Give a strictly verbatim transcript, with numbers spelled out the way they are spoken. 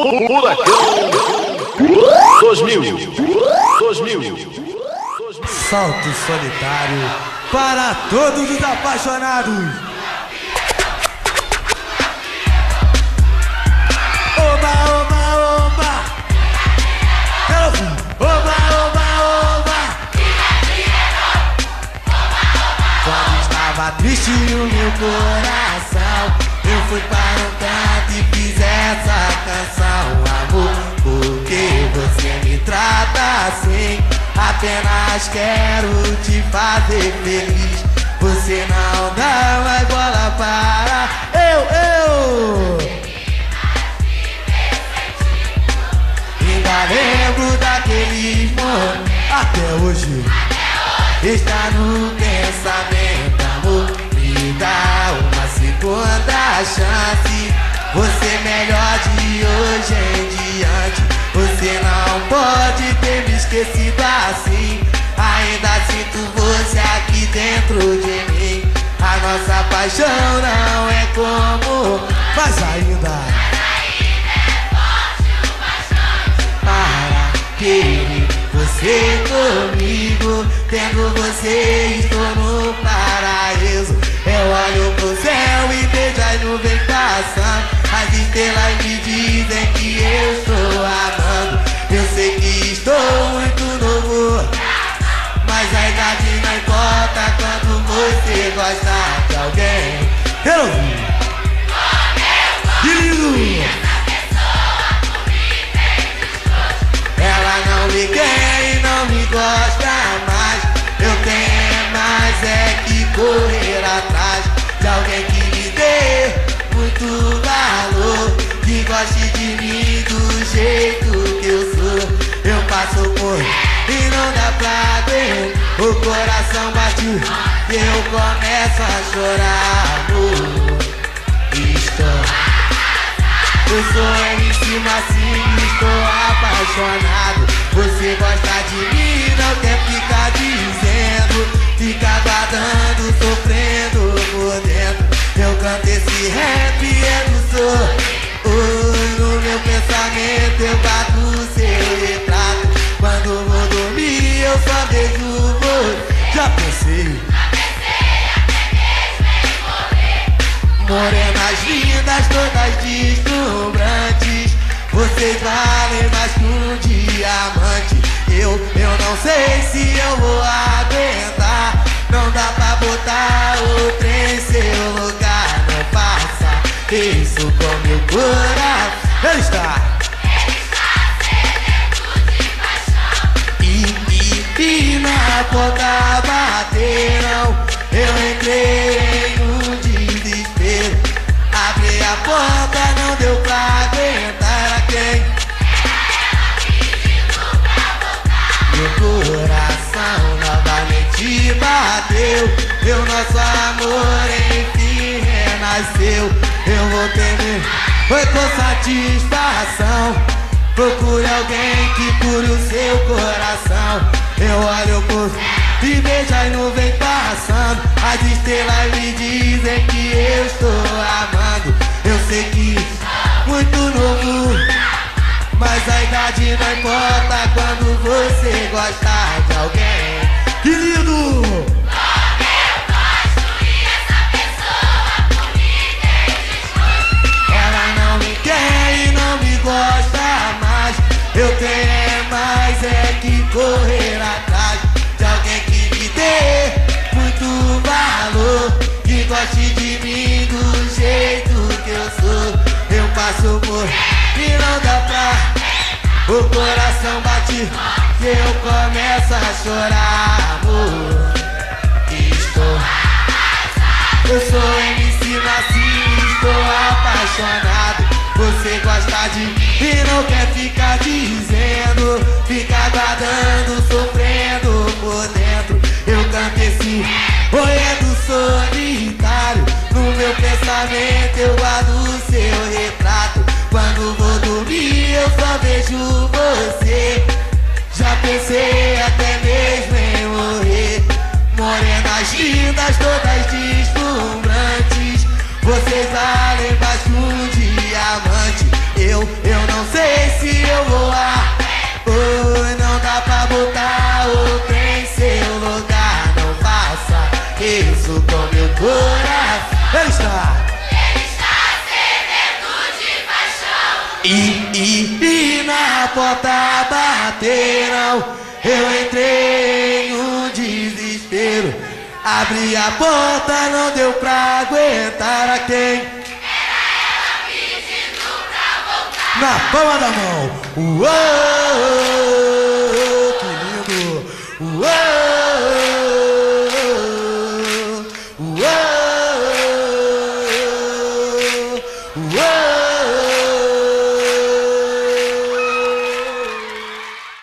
Huracão dois mil. Salto solitário para todos os apaixonados. Oba, oba, oba. Oba, oba, oba. Quando estava triste o meu coração, eu fui para o canto e fiz essa canção. Amor, por que você me trata assim? Apenas quero te fazer feliz. Você não dá mais bola para eu, eu. Ainda lembro daqueles momentos. Até hoje está no pensamento. Amor, me dá uma segunda chance. Você é melhor de hoje em diante. Você não pode ter me esquecido assim. Ainda sinto você aqui dentro de mim. A nossa paixão não é como, mas ainda, mas ainda é forte o bastante para querer você comigo. Tendo você estou no paraíso. Eu olho pro céu e vejo as nuvens passando. As estrelas me dizem que eu estou amando. Eu sei que estou muito novo, mas a idade não importa quando você gosta de alguém. Eu não vi. Começou essa pessoa por mim desde hoje. Ela não me quer e não me gosta mais. Eu tenho mais é que correr atrás de alguém que me dê muito valor, que goste de mim do jeito que eu sou. Eu passo por e não dá pra ver. O coração bate e eu começo a chorar. Amor, estou arrasado. Eu sou em cima assim, estou apaixonado. Você gosta de mim, não quer ficar dizendo. Fica guardando, sofrendo por dentro. Eu canto esse rap e eu não sou. Oh, no meu pensamento eu bato seu retrato. Quando vou dormir eu só vejo você. Já pensei, já pensei até mesmo em morrer. Morenas lindas, todas deslumbrantes. Vocês valem mais que um diamante. Eu, eu não sei se eu vou aguentar. Não dá pra botar outro em seu lugar. Isso com meu coração. Ele está sedento de paixão. E, e, e na porta bateram. Eu entrei no desespero. Abri a porta, não deu pra aguentar. A quem? Ela pediu pra voltar. Meu coração novamente bateu. Meu nosso amor enfim renasceu. Eu vou temer, foi com satisfação. Procure alguém que cure o seu coração. Eu olho por e vejo as nuvens passando. As estrelas me dizem que eu estou amando. Eu sei que muito novo, mas a idade não importa quando você gosta de alguém. Que lindo! Eu tenho mais é que correr atrás de alguém que me dê muito valor, que goste de mim do jeito que eu sou. Eu passo por e não dá pra. O coração bate e eu começo a chorar. Amor, estou arrasado. Eu sou M C Nassim, estou apaixonado. Você gosta de mim e não quer ficar dizendo. Fica guardando, sofrendo por dentro. Eu canto esse boiado solitário. No meu pensamento eu guardo seu retrato. Quando vou dormir eu só vejo você. Já pensei até mesmo em morrer. Morenas lindas, todas deslumbrantes. Vocês valem mais que um diamante. Eu, eu não sei. sei se eu vou lá. Oi, não dá pra botar outro em seu lugar. Não faça isso com meu coração. Ele está, ele está sedento de paixão. E, e, e na porta bateram. Eu entrei em um desespero. Abri a porta, não deu pra aguentar a quem? Na palma da mão. Uou!